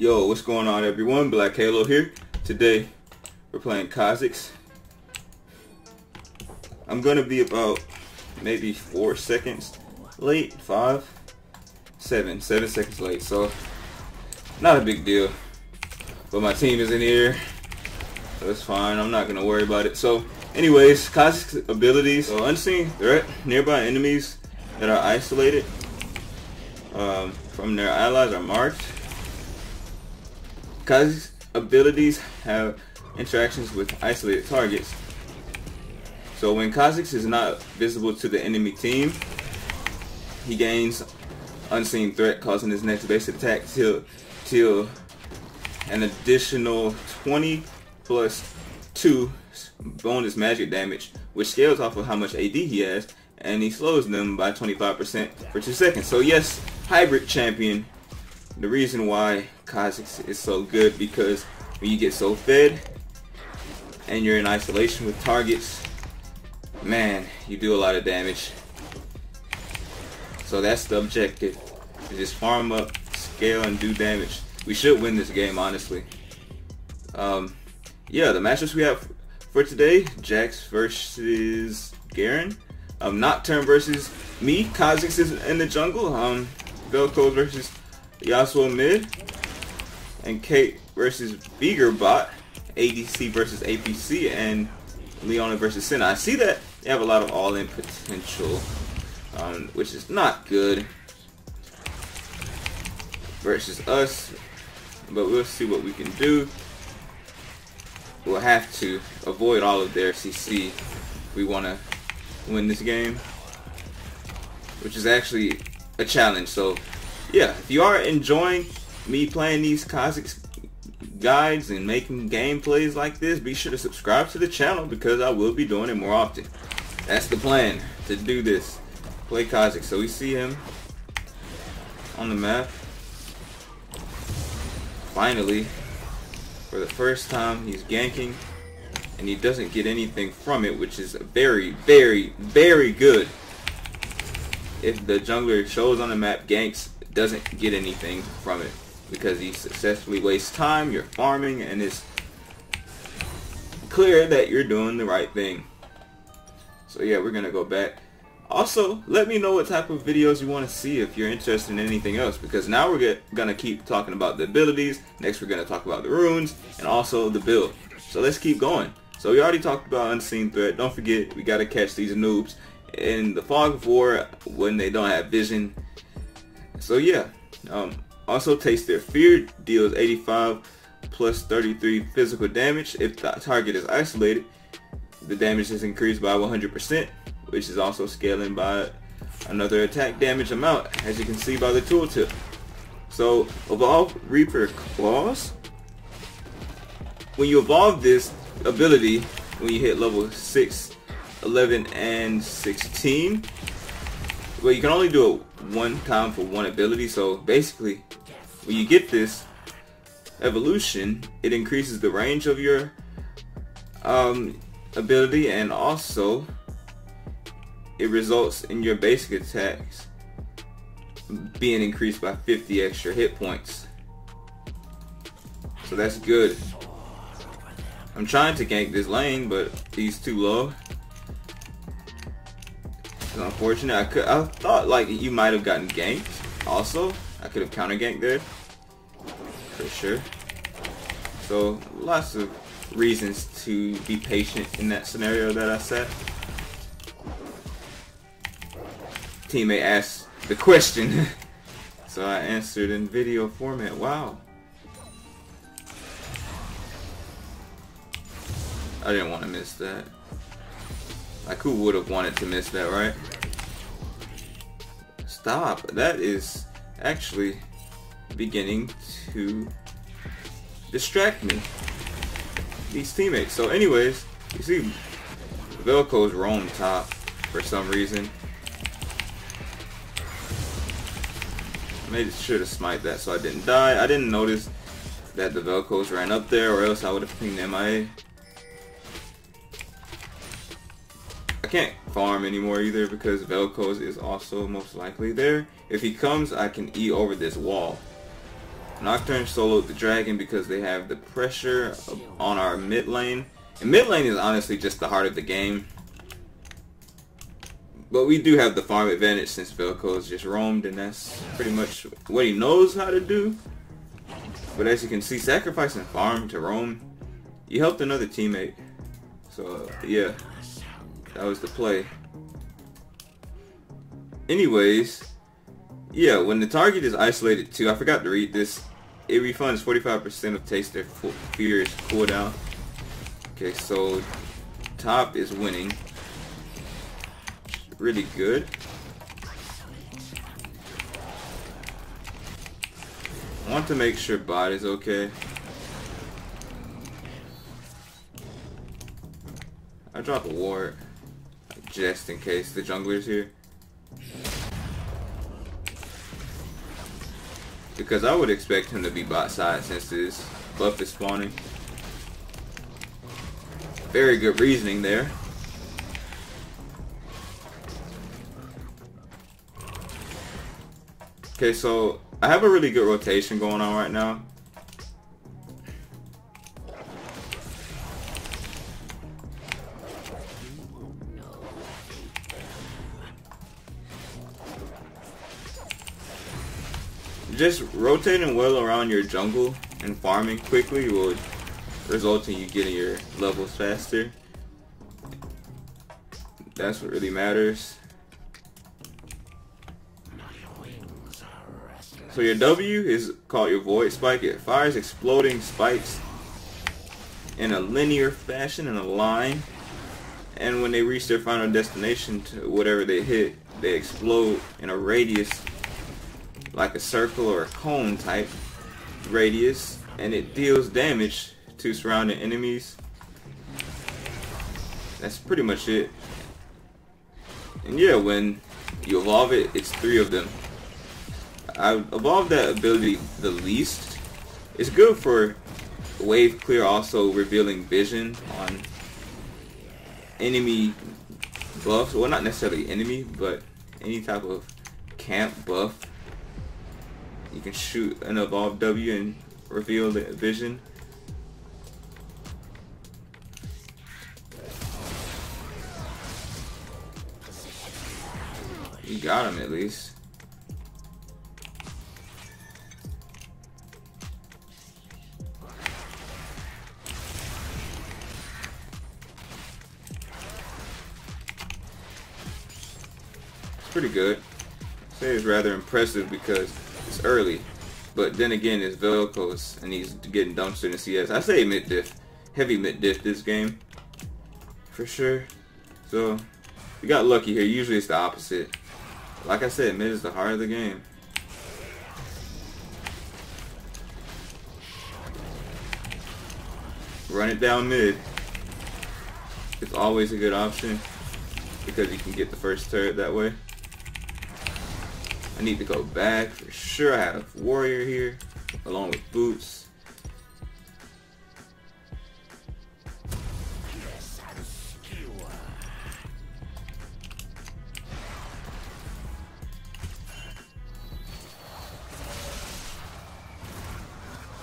Yo, what's going on everyone? Black Halo here. Today we're playing Kha'Zix. I'm gonna be about maybe 4 seconds late, 7 seconds late, so not a big deal. But my team is in here, so it's fine. I'm not gonna worry about it. So anyways, Kha'Zix abilities. So Unseen Threat, nearby enemies that are isolated from their allies are marked. Kha'Zix abilities have interactions with isolated targets. So when Kha'Zix is not visible to the enemy team, he gains Unseen Threat, causing his next base attack till an additional 20 plus 2 bonus magic damage, which scales off of how much AD he has, and he slows them by 25% for 2 seconds. So yes, hybrid champion. The reason why Kha'Zix is so good, because when you get so fed and you're in isolation with targets, man, you do a lot of damage. So that's the objective, to just farm up, scale, and do damage. We should win this game, honestly. Yeah, the matchups we have for today: Jax versus Garen, Nocturne versus me, Kha'Zix is in the jungle, Vel'Koz versus Yasuo mid, and Kate versus Bigger bot, ADC versus APC, and Leona versus Senna. I see that they have a lot of all-in potential, which is not good versus us, but we'll see what we can do. We'll have to avoid all of their CC if we want to win this game, which is actually a challenge. So yeah, if you are enjoying me playing these Kha'Zix guides and making gameplays like this, be sure to subscribe to the channel, because I will be doing it more often. That's the plan, to do this. Play Kha'Zix. So we see him on the map. Finally, for the first time, he's ganking, and he doesn't get anything from it, which is very, very, very good. If the jungler shows on the map, ganks, doesn't get anything from it, because he successfully wastes time, you're farming, and it's clear that you're doing the right thing. So yeah, we're gonna go back. Also, let me know what type of videos you want to see if you're interested in anything else, because now we're gonna keep talking about the abilities. Next we're gonna talk about the runes and also the build. So let's keep going. So we already talked about Unseen Threat. Don't forget, we gotta catch these noobs in the fog of war when they don't have vision. So yeah, also Taste Their Fear deals 85 plus 33 physical damage. If the target is isolated, the damage is increased by 100%, which is also scaling by another attack damage amount, as you can see by the tooltip. So evolve Reaper Claws. When you evolve this ability, when you hit level 6, 11, and 16, well, you can only do it one time for one ability. So basically, when you get this evolution, it increases the range of your ability, and also it results in your basic attacks being increased by 50 extra hit points. So that's good. I'm trying to gank this lane, but he's too low. Unfortunate. I thought like you might have gotten ganked. Also, I could have counter ganked there for sure. So lots of reasons to be patient in that scenario that I set. Teammate asked the question, so I answered in video format. Wow. I didn't want to miss that. Like, who would have wanted to miss that, right? Stop. That is actually beginning to distract me, these teammates. So anyways, you see Vel'Koz roam top for some reason. I made sure to smite that so I didn't die. I didn't notice that the Vel'Koz ran up there, or else I would have pinged MIA. I can't farm anymore either, because Vel'Koz is also most likely there. If he comes, I can E over this wall. Nocturne soloed the dragon because they have the pressure on our mid lane. And mid lane is honestly just the heart of the game. But we do have the farm advantage since Vel'Koz just roamed, and that's pretty much what he knows how to do. But as you can see, sacrificing farm to roam, you helped another teammate. So yeah, that was the play. Anyways, yeah, when the target is isolated too, I forgot to read this, it refunds 45% of Taste Their Fear's cooldown. Okay, so top is winning. Really good. I want to make sure bot is okay. I drop a ward just in case the jungler's here, because I would expect him to be bot side since his buff is spawning. Very good reasoning there. Okay, so I have a really good rotation going on right now. Just rotating well around your jungle and farming quickly will result in you getting your levels faster. That's what really matters. So your W is called your Void Spike. It fires exploding spikes in a linear fashion, in a line. And when they reach their final destination to whatever they hit, they explode in a radius, like a circle or a cone type radius. And it deals damage to surrounding enemies. That's pretty much it. And yeah, when you evolve it, it's three of them. I evolved that ability the least. It's good for wave clear, also revealing vision on enemy buffs. Well, not necessarily enemy, but any type of camp buff. You can shoot an evolved W and reveal the vision. You got him at least. Pretty good. I'd say it's rather impressive because it's early, but then again, it's Vel'Koz and he's getting dumpstered in CS. I say mid diff, heavy mid diff this game for sure. So we got lucky here. Usually it's the opposite. Like I said, mid is the heart of the game. Run it down mid. It's always a good option because you can get the first turret that way. I need to go back for sure. I have warrior here along with boots.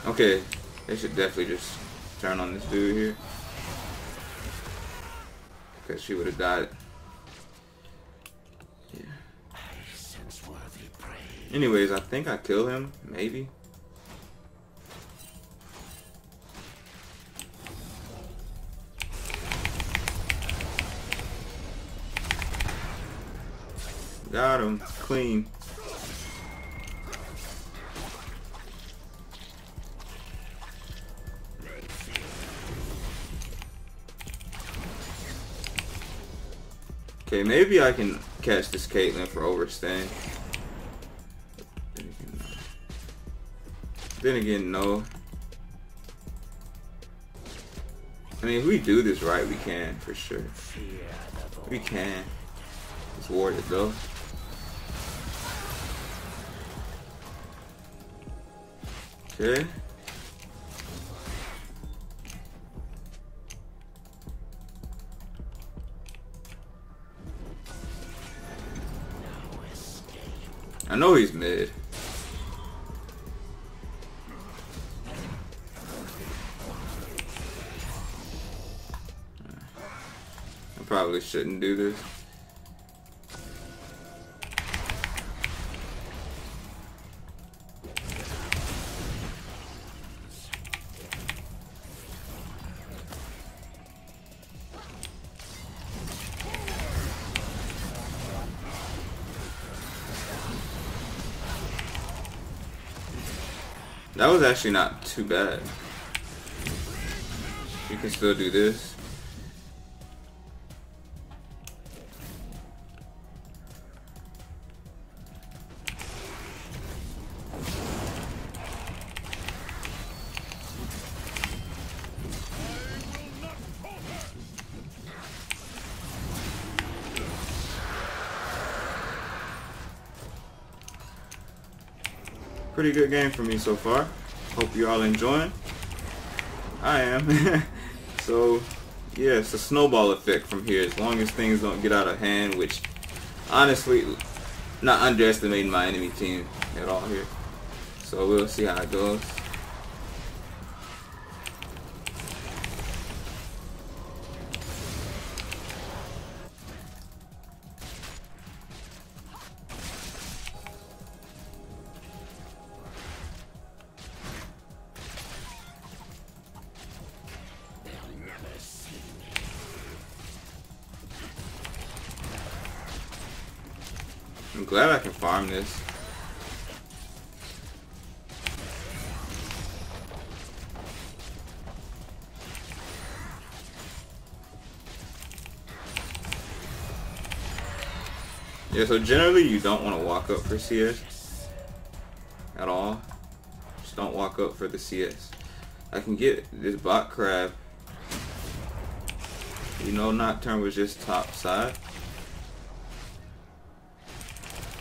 Okay, they should definitely just turn on this dude here, because she would have died. Anyways, I think I kill him, maybe. Got him, clean. Okay, maybe I can catch this Caitlyn for overstaying. Then again, no. I mean, if we do this right, we can, for sure. We can. It's warded, though. Okay. I know he's mid. probably shouldn't do this. That was actually not too bad. You can still do this. Pretty good game for me so far. Hope you all enjoying. I am. So yeah, it's a snowball effect from here. As long as things don't get out of hand, which honestly, not underestimating my enemy team at all here. So we'll see how it goes. I'm glad I can farm this. Yeah, so generally you don't want to walk up for CS at all. Just don't walk up for the CS. I can get this bot crab. You know, Nocturne was just top side.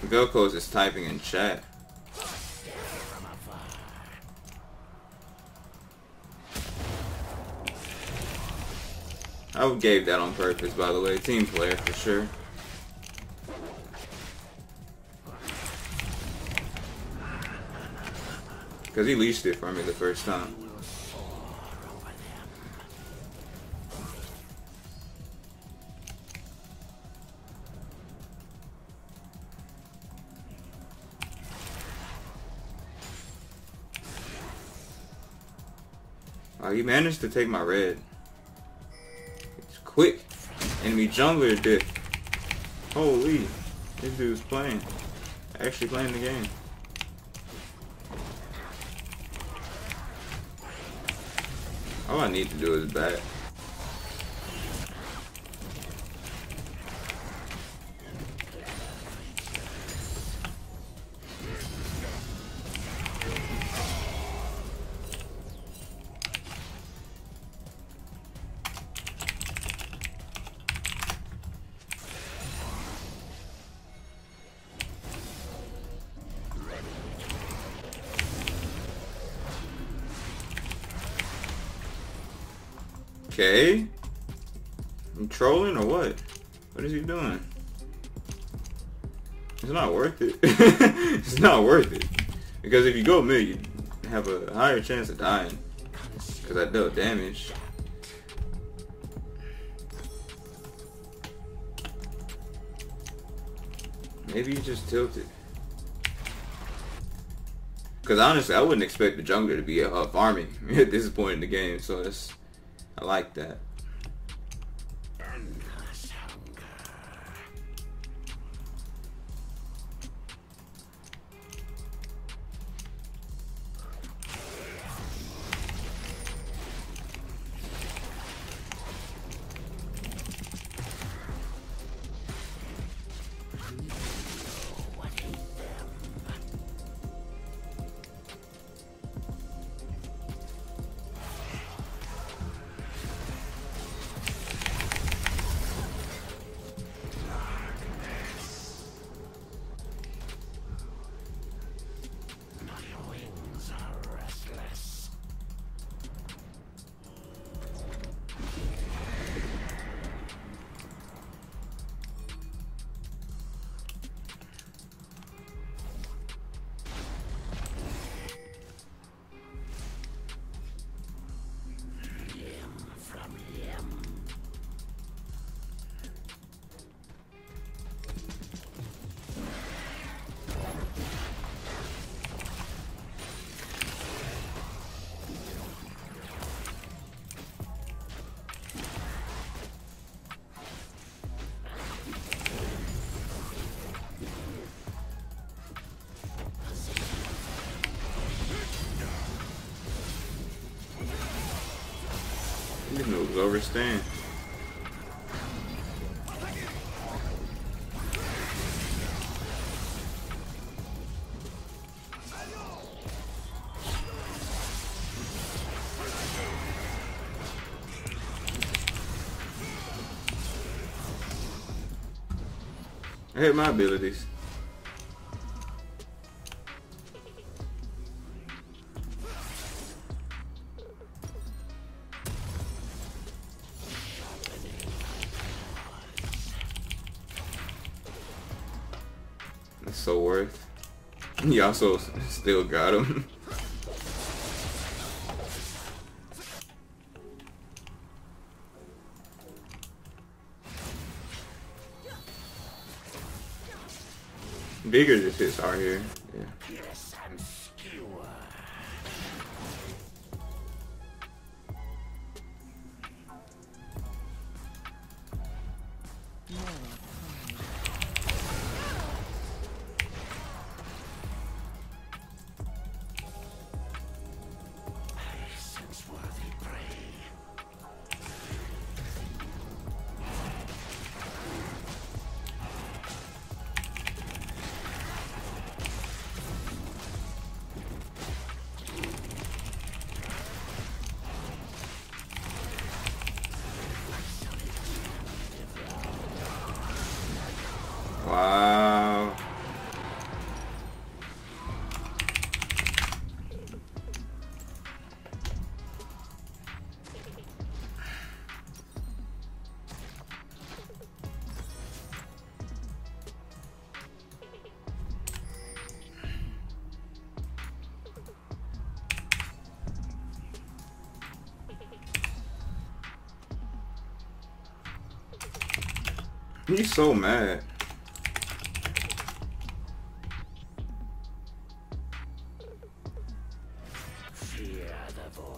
Vel'Koz is typing in chat. I gave that on purpose, by the way. Team player for sure. Because he leashed it for me the first time. He managed to take my red. It's quick. Enemy jungler did. Holy, this dude's playing. Actually playing the game. All I need to do is back. Okay, I'm trolling or what? What is he doing? It's not worth it. It's not worth it. Because if you go mid, you have a higher chance of dying. Because I dealt damage. Maybe you just tilted. Because honestly, I wouldn't expect the jungler to be up farming at this point in the game. So that's... I like that. was overstaying. I hate my abilities. That's so worth. Yasuo still got him. Bigger just hits out here. Yeah. Yes, I'm skewered. I sense worthy prey. He's so mad. Fear the void.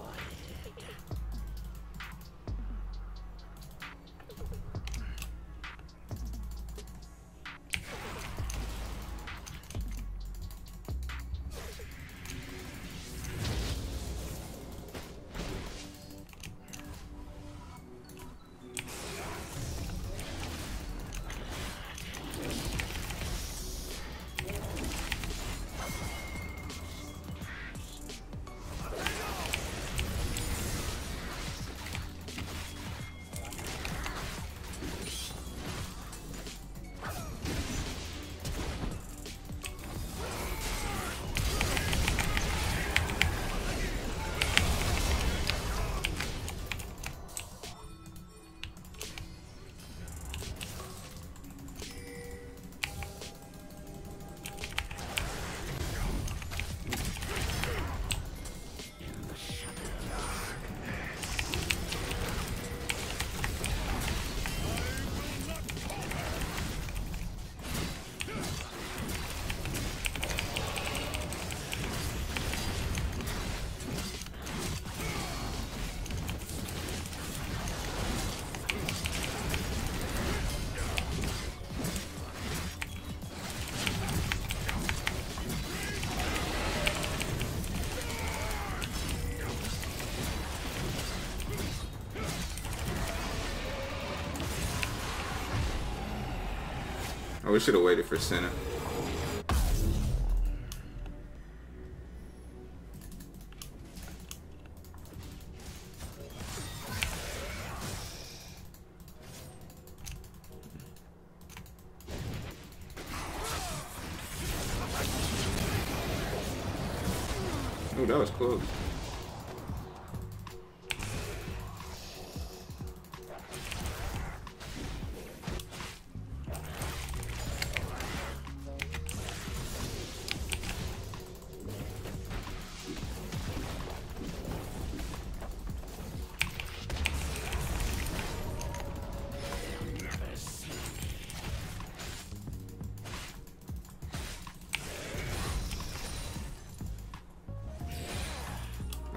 Oh, we should have waited for Senna. Oh, that was close.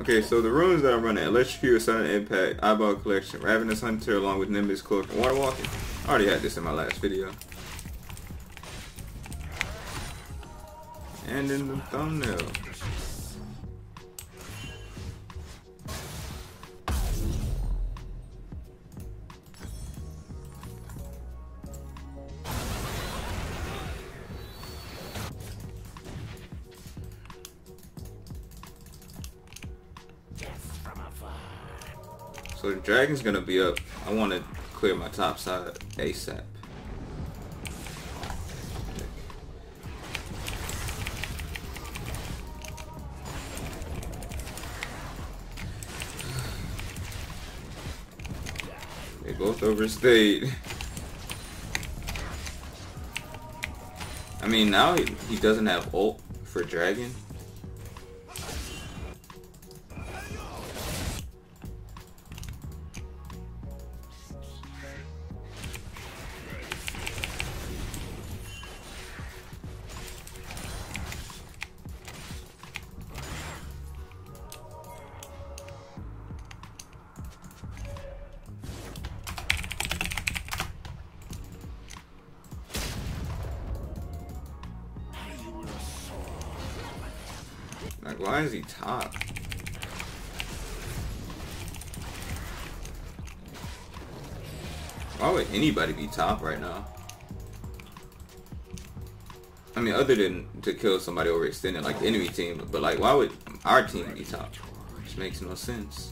Okay, so the runes that I'm running: Electric Fury, Silent Impact, Eyeball Collection, Ravenous Hunter, along with Nimbus Cloak and Waterwalker. I already had this in my last video. And in the thumbnail. So the dragon's gonna be up. I want to clear my top side ASAP. They both overstayed. I mean, now he doesn't have ult for dragon. Like, why is he top? Why would anybody be top right now? I mean, other than to kill somebody overextended, like the enemy team, but like, why would our team be top? Which makes no sense.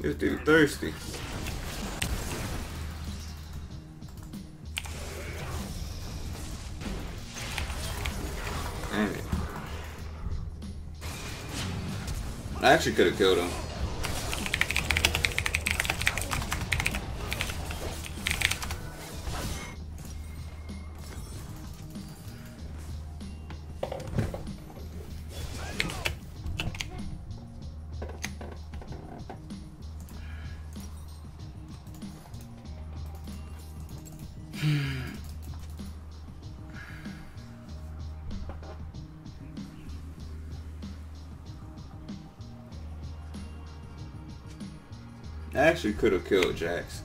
This dude thirsty. Damn it. I actually could have killed him. I actually could have killed Jax.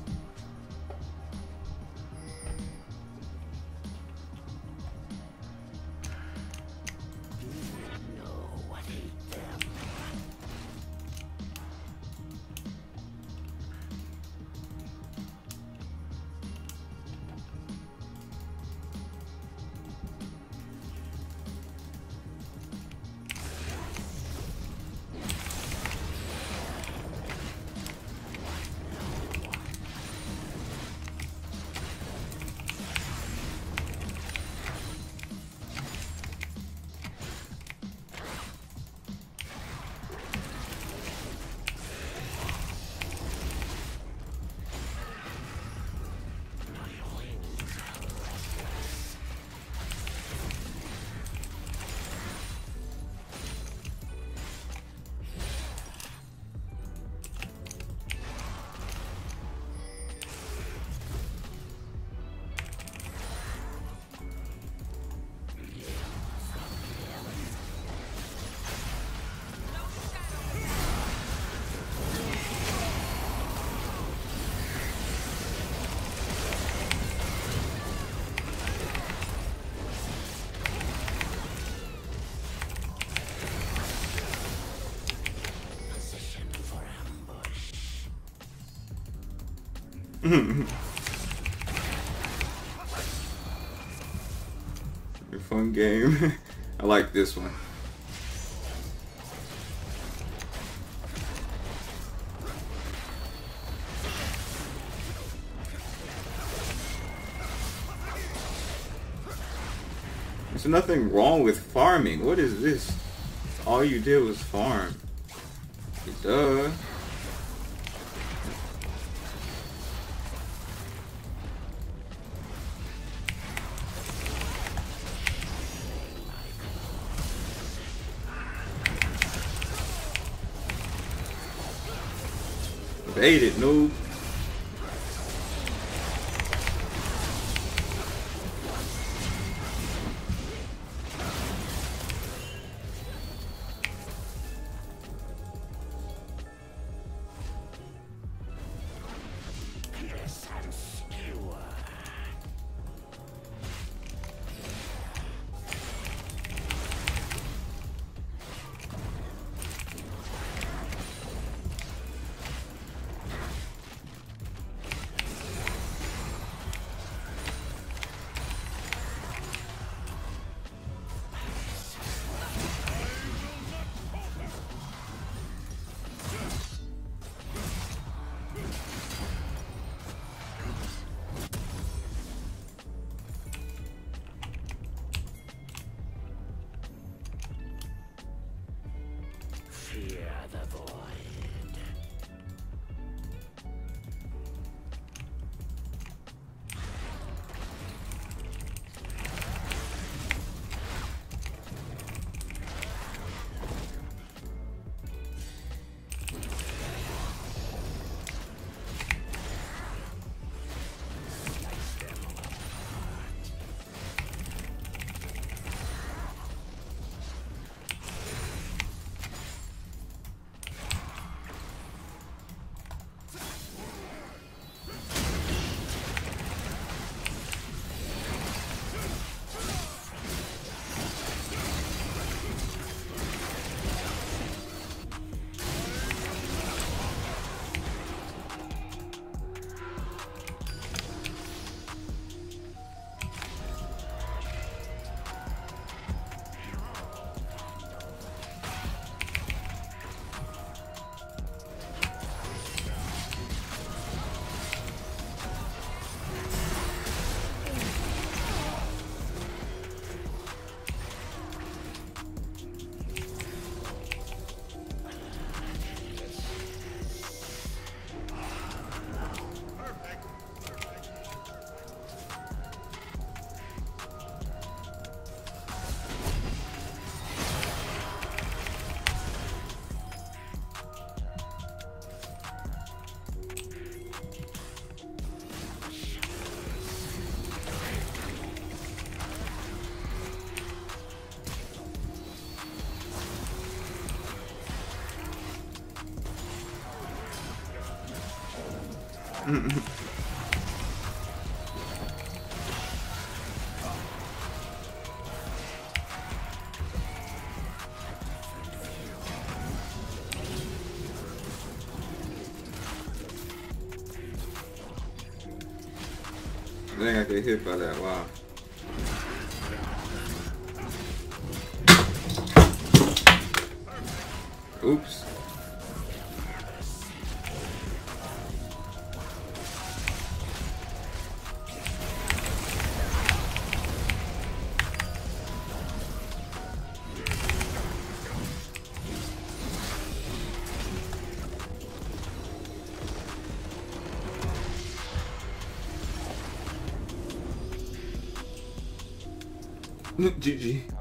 Your fun game. I like this one. There's nothing wrong with farming. What is this? All you did was farm. Duh. Ate it, noob. I think I get hit by that, wow. Oops. GG.